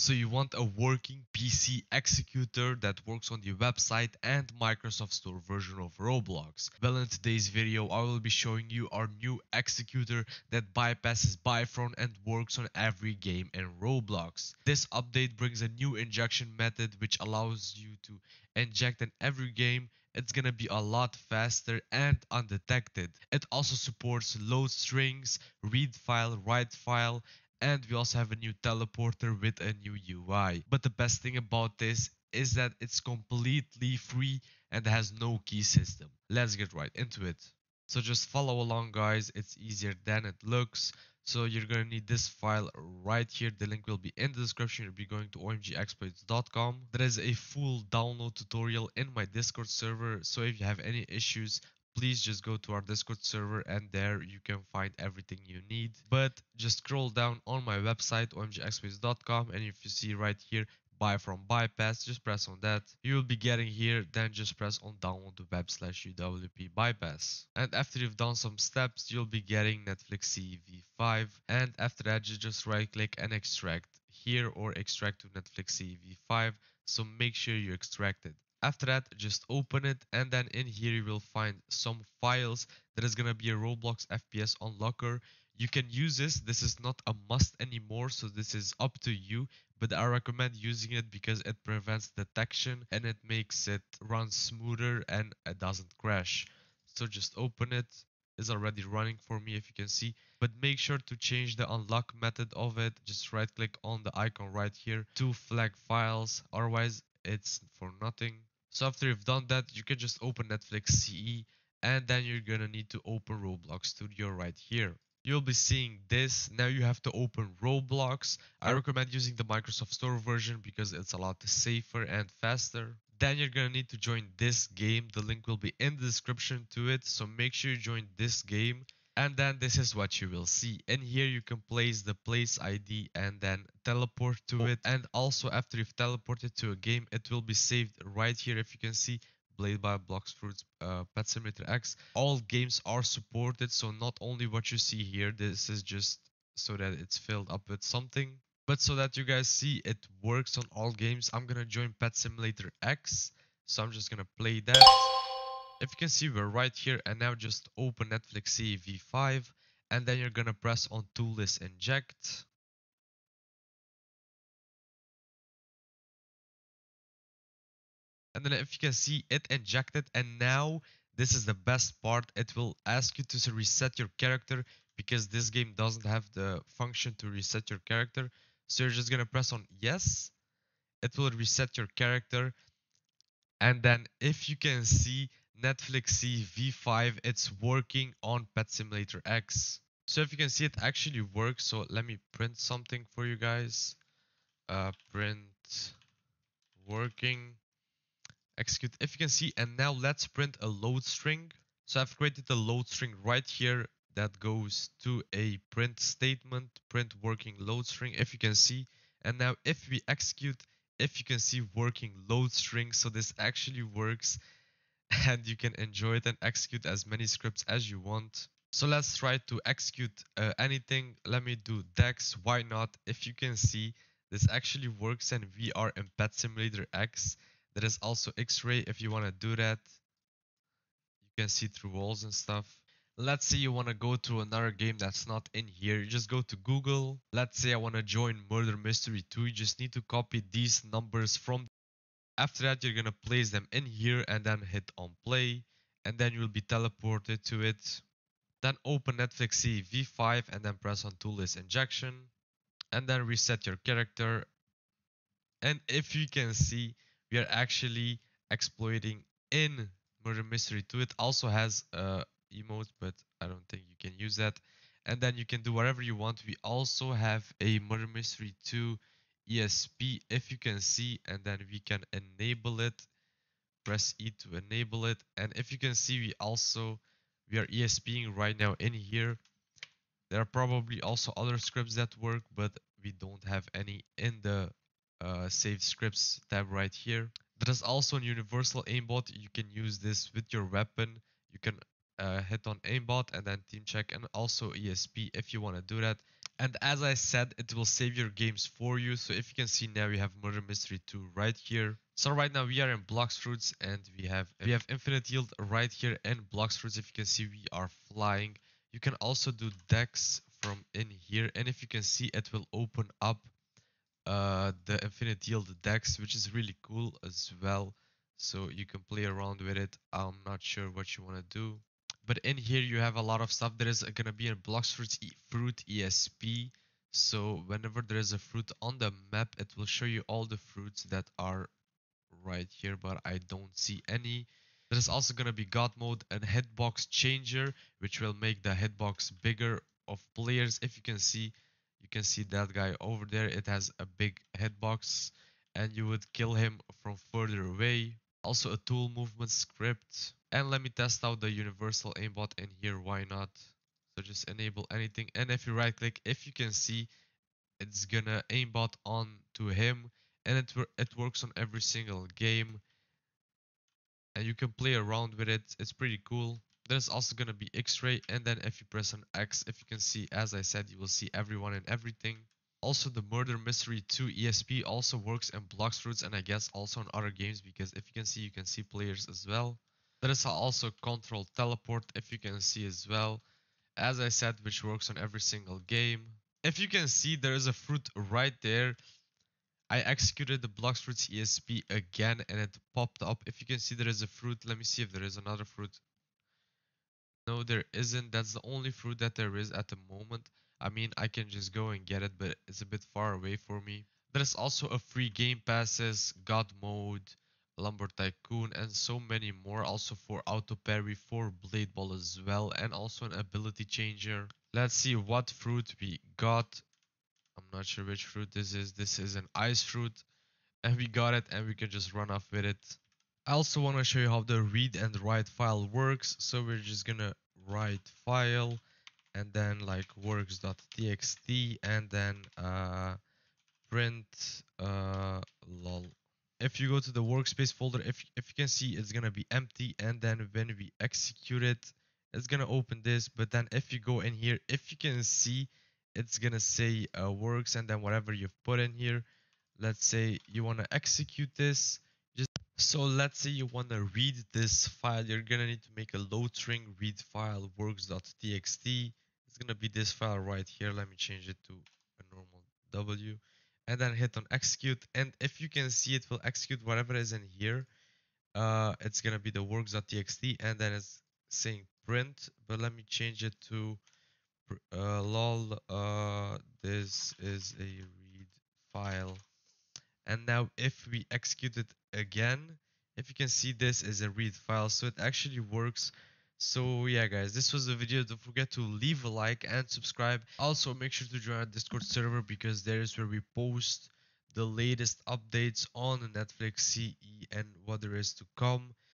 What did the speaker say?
So you want a working PC executor that works on the website and Microsoft Store version of Roblox. Well, in today's video, I will be showing you our new executor that bypasses ByFron and works on every game in Roblox. This update brings a new injection method which allows you to inject in every game. It's gonna be a lot faster and undetected. It also supports load strings, read file, write file, and we also have a new teleporter with a new UI. But the best thing about this is that it's completely free and has no key system. Let's get right into it. So just follow along, guys. It's easier than it looks. So you're gonna need this file right here. The link will be in the description. You'll be going to omgexploits.com. There is a full download tutorial in my Discord server. So if you have any issues, please just go to our Discord server and there you can find everything you need. But just scroll down on my website omgexploits.com, and if you see right here ByFron bypass, just press on that. You will be getting here, then just press on download to web/UWP bypass. And after you've done some steps, you'll be getting Netflix CV5, and after that you just right click and extract here or extract to Netflix CV5. So make sure you extract it. After that, just open it, and then in here you will find some files. There is gonna be a Roblox FPS unlocker. You can use this. This is not a must anymore, so this is up to you. But I recommend using it because it prevents detection and it makes it run smoother and it doesn't crash. So just open it. It's already running for me, if you can see. But make sure to change the unlock method of it. Just right click on the icon right here to flag files. Otherwise, it's for nothing. So after you've done that, you can just open Netflix CE, and then you're gonna need to open Roblox Studio right here. You'll be seeing this. Now you have to open Roblox. I recommend using the Microsoft Store version because it's a lot safer and faster. Then you're gonna need to join this game. The link will be in the description to it, so make sure you join this game. And then this is what you will see. In here you can place the place ID and then teleport to it. And also after you've teleported to a game, it will be saved right here. If you can see, Blade by Blox Fruits, Pet Simulator X. All games are supported, so not only what you see here, this is just so that it's filled up with something. But so that you guys see it works on all games, I'm gonna join Pet Simulator X. So I'm just gonna play that. If you can see, we're right here, and now just open Netflix CV5, and then you're gonna press on tool list inject. And then if you can see, it injected, and now this is the best part. It will ask you to reset your character because this game doesn't have the function to reset your character. So you're just gonna press on yes. It will reset your character. And then if you can see, Netflix CV5, it's working on Pet Simulator X. So if you can see, it actually works. So let me print something for you guys. Print working, execute. If you can see, and now let's print a load string. So I've created a load string right here that goes to a print statement, print working load string, if you can see. And now if we execute, if you can see, working load string. So this actually works. And you can enjoy it and execute as many scripts as you want. So let's try to execute anything. Let me do Dex, why not? If you can see, this actually works, and we are in Pet Simulator X. There is also X-Ray if you want to do that. You can see through walls and stuff. Let's say you want to go to another game that's not in here. You just go to Google. Let's say I want to join Murder Mystery 2. You just need to copy these numbers from. After that, you're gonna place them in here and then hit on play, and then you'll be teleported to it. Then open Netflix CV5 and then press on tool list injection, and then reset your character. And if you can see, we are actually exploiting in Murder Mystery 2. It also has emote, but I don't think you can use that. And then you can do whatever you want. We also have a Murder Mystery 2 ESP, if you can see, and then we can enable it. Press E to enable it. And if you can see, we are ESPing right now in here. There are probably also other scripts that work, but we don't have any in the save scripts tab right here. There is also a universal aimbot. You can use this with your weapon. You can hit on aimbot and then team check, and also ESP if you want to do that. And as I said, it will save your games for you. So if you can see now, we have Murder Mystery 2 right here. So right now we are in Blox Fruits, and we have Infinite Yield right here in Blox Fruits. If you can see, we are flying. You can also do Dex from in here, and if you can see, it will open up the Infinite Yield Dex, which is really cool as well. So you can play around with it. I'm not sure what you want to do, but in here you have a lot of stuff. There is going to be a Blox Fruits fruit ESP. So whenever there is a fruit on the map, it will show you all the fruits that are right here, but I don't see any. There is also going to be God Mode and Hitbox Changer, which will make the hitbox bigger of players. If you can see, you can see that guy over there. It has a big hitbox, and you would kill him from further away. Also a tool movement script. And let me test out the universal aimbot in here. Why not? So just enable anything. And if you right click, if you can see, it's gonna aimbot on to him. And it works on every single game. And you can play around with it. It's pretty cool. There's also gonna be X-ray. And then if you press on X, if you can see, as I said, you will see everyone and everything. Also, the Murder Mystery 2 ESP also works in Blox Fruits, and I guess also in other games, because if you can see players as well. There is also Control Teleport, if you can see as well, as I said, which works on every single game. If you can see, there is a fruit right there. I executed the Blox Fruits ESP again, and it popped up. If you can see, there is a fruit. Let me see if there is another fruit. No, there isn't. That's the only fruit that there is at the moment. I mean, I can just go and get it, but it's a bit far away for me. There's also a free game passes, God Mode, Lumber Tycoon, and so many more. Also for Auto Parry, for Blade Ball as well, and also an Ability Changer. Let's see what fruit we got. I'm not sure which fruit this is. This is an ice fruit, and we got it, and we can just run off with it. I also want to show you how the read and write file works. So we're just gonna write file, and then like works.txt, and then print lol. If you go to the workspace folder, if you can see, it's gonna be empty, and then when we execute it, it's gonna open this. But then if you go in here, if you can see, it's gonna say works, and then whatever you've put in here. Let's say you want to execute this. So let's say you want to read this file. You're going to need to make a load string read file works.txt. It's going to be this file right here. Let me change it to a normal W, and then hit on execute. And if you can see, it will execute whatever is in here. It's going to be the works.txt, and then it's saying print, but let me change it to lol. This is a read file. And now if we execute it again, if you can see, this is a read file, so it actually works. So yeah guys, this was the video. Don't forget to leave a like and subscribe. Also make sure to join our Discord server, because there is where we post the latest updates on Netflix CE and what there is to come.